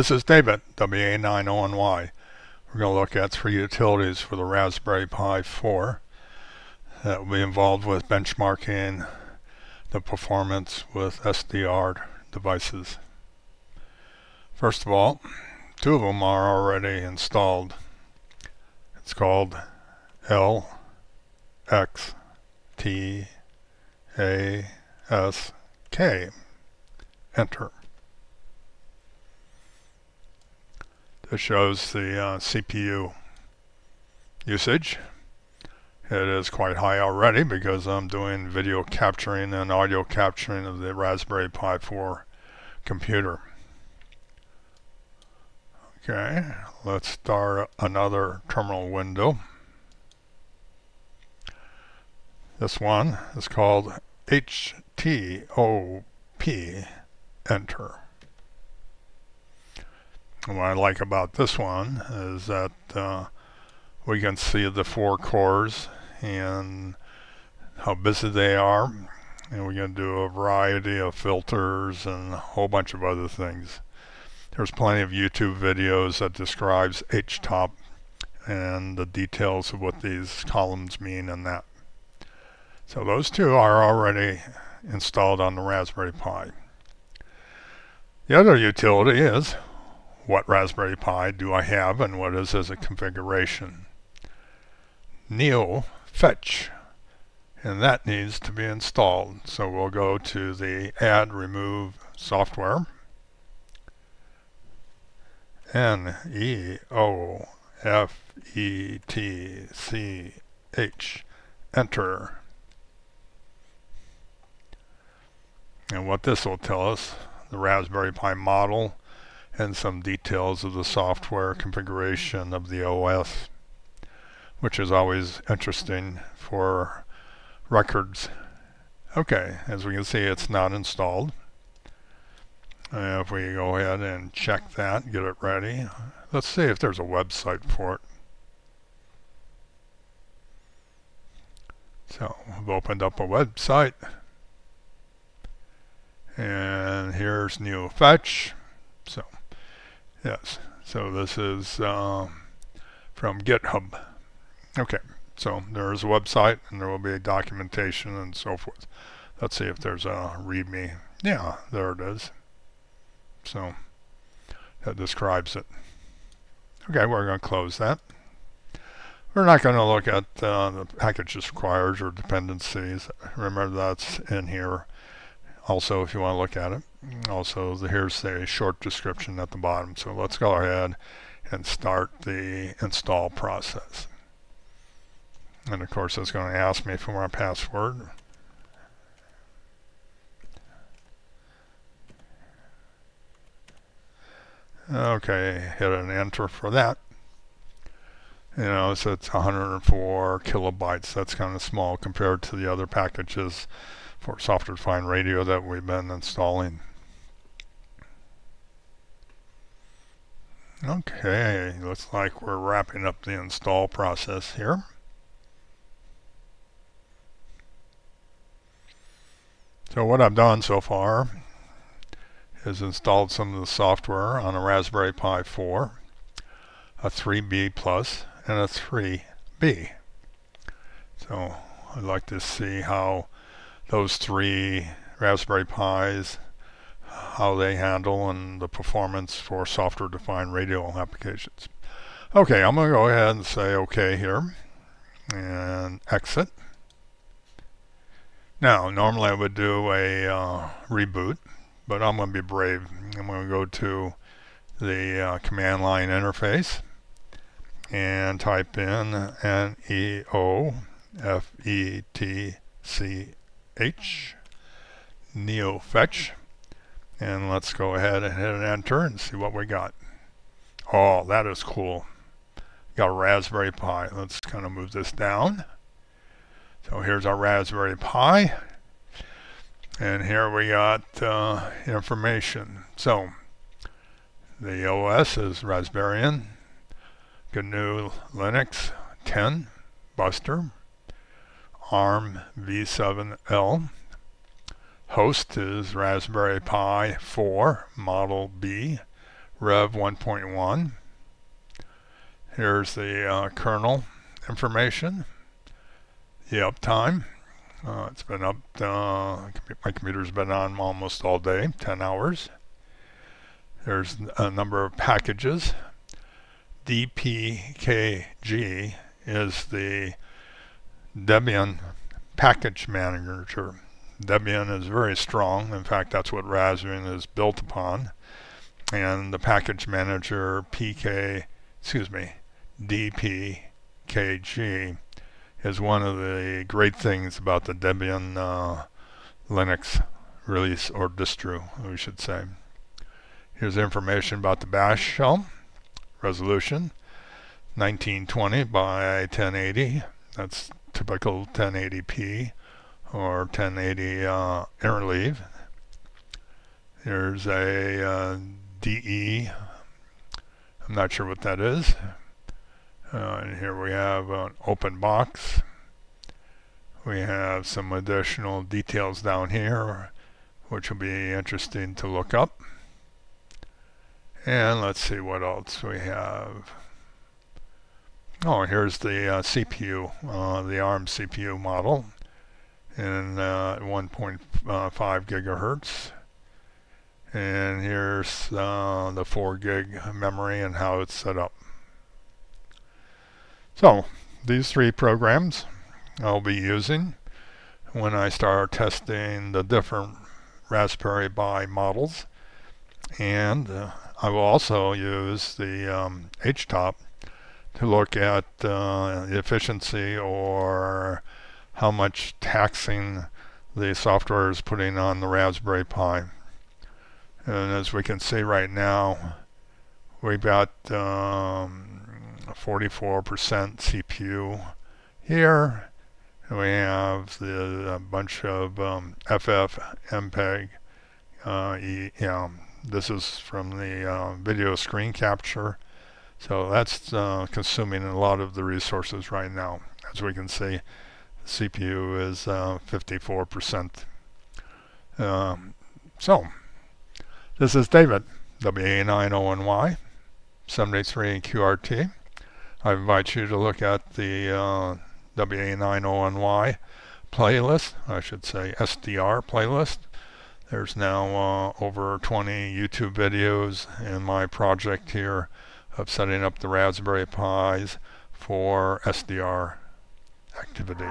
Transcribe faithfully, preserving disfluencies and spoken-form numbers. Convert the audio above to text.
This is David, W A nine O N Y. We're going to look at three utilities for the Raspberry Pi four that will be involved with benchmarking the performance with S D R devices. First of all, two of them are already installed. It's called L X T A S K. Enter. This shows the uh, C P U usage. It is quite high already because I'm doing video capturing and audio capturing of the Raspberry Pi four computer. Okay, let's start another terminal window. This one is called H T O P. Enter. And what I like about this one is that uh, we can see the four cores and how busy they are, and we can do a variety of filters and a whole bunch of other things. There's plenty of YouTube videos that describes H top and the details of what these columns mean and that. So those two are already installed on the Raspberry Pi. The other utility is, what Raspberry Pi do I have and what is as a configuration? Neofetch, and that needs to be installed. So we'll go to the Add Remove Software, N E O F E T C H, Enter. And what this will tell us, the Raspberry Pi model and some details of the software configuration of the O S, which is always interesting for records. Okay, as we can see, it's not installed. Uh, if we go ahead and check that, get it ready, let's see if there's a website for it. So we've opened up a website. And here's Neofetch. So, yes. So this is um, from GitHub. Okay. So there is a website, and there will be documentation and so forth. Let's see if there's a README. Yeah, there it is. So that describes it. Okay, we're going to close that. We're not going to look at uh, the packages required or dependencies. Remember, that's in here. Also, if you want to look at it, also here's a short description at the bottom. So let's go ahead and start the install process. And of course, it's going to ask me for my password. Okay, hit an enter for that. You know, so it's one hundred four kilobytes. That's kind of small compared to the other packages for software-defined radio that we've been installing. Okay, looks like we're wrapping up the install process here. So what I've done so far is installed some of the software on a Raspberry Pi four, a three B plus, and a three B. So I'd like to see how those three Raspberry Pis, how they handle and the performance for software-defined radio applications. Okay, I'm going to go ahead and say OK here and exit. Now, normally I would do a uh, reboot, but I'm going to be brave. I'm going to go to the uh, command line interface and type in N E O F E T C H. H, Neofetch, and let's go ahead and hit enter and see what we got. Oh, that is cool. Got a Raspberry Pi. Let's kind of move this down. So here's our Raspberry Pi, and here we got uh, information. So the O S is Raspbian, G N U Linux ten, Buster, ARM V seven L. Host is Raspberry Pi four Model B rev one point one. Here's the uh, kernel information, the uptime. Uh, it's been up, uh, my computer's been on almost all day, ten hours. There's a number of packages. D P K G is the Debian package manager. Debian is very strong. In fact, that's what Raspbian is built upon. And the package manager P K, excuse me, D P K G is one of the great things about the Debian uh, Linux release, or distro, we should say. Here's information about the bash shell. Resolution nineteen twenty by ten eighty. That's typical ten eighty p or ten eighty uh, interleave. There's a uh, D E. I'm not sure what that is. Uh, and here we have an open box. We have some additional details down here, which will be interesting to look up. And let's see what else we have. Oh, here's the uh, C P U, uh, the ARM C P U model in uh, one point five gigahertz. And here's uh, the four gig memory and how it's set up. So these three programs I'll be using when I start testing the different Raspberry Pi models. And uh, I will also use the um, H top to look at uh, the efficiency, or how much taxing the software is putting on the Raspberry Pi. And as we can see right now, we've got um, forty-four percent C P U here, and we have the, a bunch of um, F F M P E G, uh, e, you know, this is from the uh, video screen capture, so that's uh, consuming a lot of the resources right now. As we can see, the C P U is uh, fifty-four percent. Um, so, this is David, W A nine O N Y, seven eight three Q R T. I invite you to look at the uh, W A nine O N Y playlist, I should say S D R playlist. There's now uh, over twenty YouTube videos in my project here of setting up the Raspberry Pis for S D R activity.